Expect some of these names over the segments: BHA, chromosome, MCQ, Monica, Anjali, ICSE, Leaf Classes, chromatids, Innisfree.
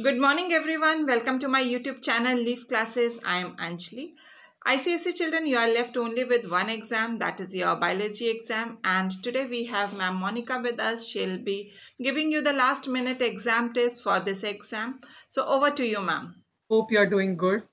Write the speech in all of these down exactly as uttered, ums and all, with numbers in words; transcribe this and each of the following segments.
Good morning everyone. Welcome to my YouTube channel Leaf Classes. I am Anjali. I C S E children, you are left only with one exam, that is your biology exam, and today we have Ma'am Monica with us. She'll be giving you the last minute exam tips for this exam. So over to you, ma'am. Hope you are doing good.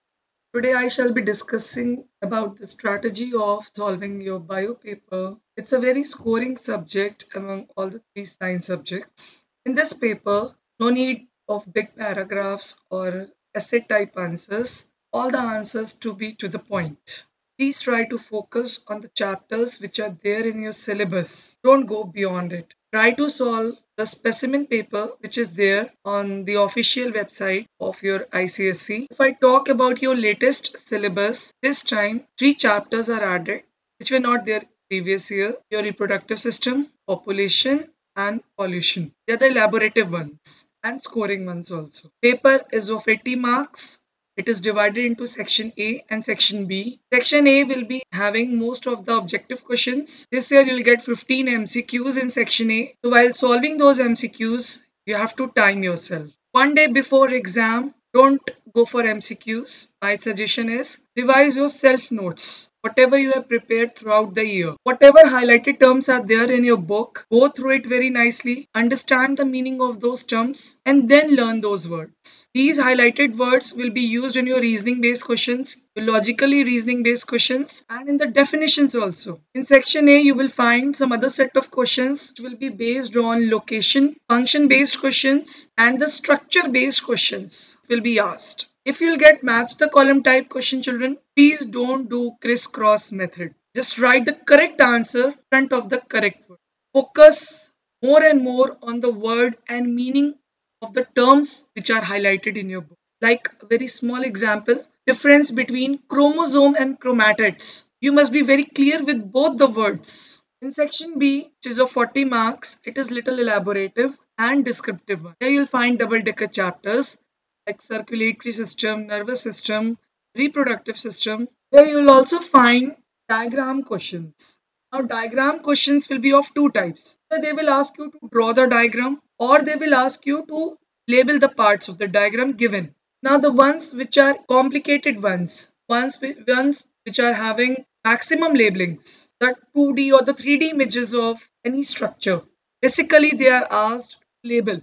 Today I shall be discussing about the strategy of solving your bio paper. It's a very scoring subject among all the three science subjects. In this paper, no need of big paragraphs or essay type answers, all the answers to be to the point. Please try to focus on the chapters which are there in your syllabus. Don't go beyond it. Try to solve the specimen paper which is there on the official website of your I C S E. If I talk about your latest syllabus, this time three chapters are added which were not there previous year. Your reproductive system, population and pollution. They are the elaborative ones and scoring ones also. Paper is of eighty marks. It is divided into section A and section B. Section A will be having most of the objective questions. This year you will get fifteen M C Qs in section A. So while solving those M C Qs, you have to time yourself. One day before exam, don't go for M C Qs. My suggestion is revise your self notes. Whatever you have prepared throughout the year. Whatever highlighted terms are there in your book, go through it very nicely, understand the meaning of those terms and then learn those words. These highlighted words will be used in your reasoning based questions, your logically reasoning based questions and in the definitions also. In section A, you will find some other set of questions which will be based on location, function based questions and the structure based questions will be asked. If you'll get match the column type question, children, please don't do crisscross method. Just write the correct answer in front of the correct word. Focus more and more on the word and meaning of the terms which are highlighted in your book. Like a very small example, difference between chromosome and chromatids. You must be very clear with both the words. In section B, which is of forty marks, it is little elaborative and descriptive. Here you'll find double-decker chapters like circulatory system, nervous system, reproductive system. There you will also find diagram questions. Now diagram questions will be of two types. So they will ask you to draw the diagram or they will ask you to label the parts of the diagram given. Now the ones which are complicated ones, ones, ones which are having maximum labelings, the two D or the three D images of any structure. Basically they are asked to label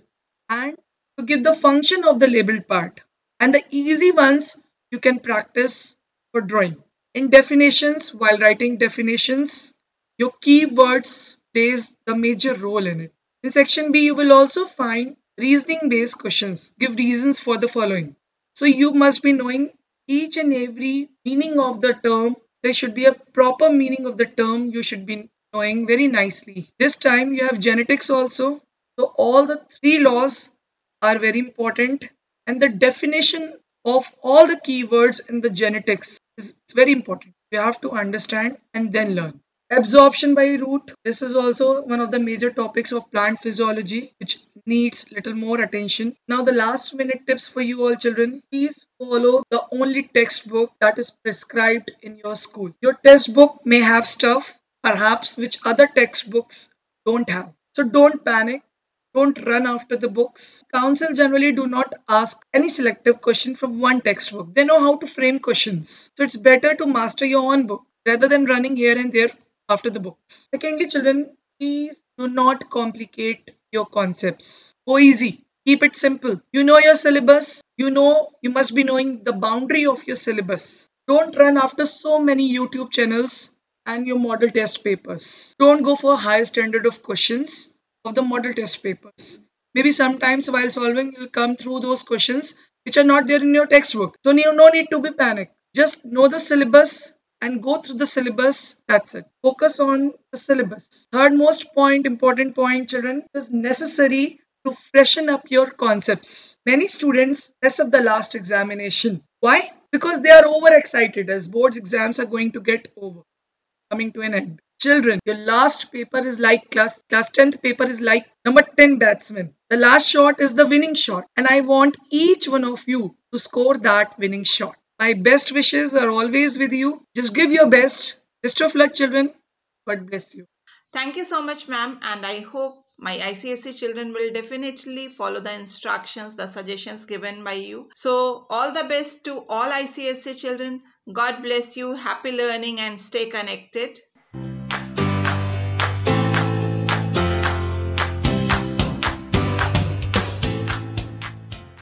and to give the function of the labeled part, and the easy ones you can practice for drawing. In definitions, while writing definitions, your keywords plays the major role in it. In section B, you will also find reasoning based questions. Give reasons for the following. So you must be knowing each and every meaning of the term. There should be a proper meaning of the term you should be knowing very nicely. This time you have genetics also. So all the three laws are very important, and the definition of all the keywords in the genetics is very important. You have to understand and then learn. Absorption by root. This is also one of the major topics of plant physiology which needs little more attention. Now the last minute tips for you all children. Please follow the only textbook that is prescribed in your school. Your textbook may have stuff perhaps which other textbooks don't have. So don't panic. Don't run after the books. Council generally do not ask any selective question from one textbook. They know how to frame questions. So it's better to master your own book rather than running here and there after the books. Secondly, children, please do not complicate your concepts. Go easy. Keep it simple. You know your syllabus. You know you must be knowing the boundary of your syllabus. Don't run after so many YouTube channels and your model test papers. Don't go for a high standard of questions of the model test papers. Maybe sometimes while solving, you'll come through those questions which are not there in your textbook. So no need to be panicked. Just know the syllabus and go through the syllabus. That's it. Focus on the syllabus. Third most point, important point, children, is necessary to freshen up your concepts. Many students mess up the last examination. Why? Because they are overexcited as board exams are going to get over, coming to an end. Children, your last paper is like class, class tenth paper is like number ten batsman. The last shot is the winning shot, and I want each one of you to score that winning shot. My best wishes are always with you. Just give your best. Best of luck, children. God bless you. Thank you so much, ma'am, and I hope My I C S E children will definitely follow the instructions, the suggestions given by you. So all the best to all I C S E children. God bless you. Happy learning and stay connected.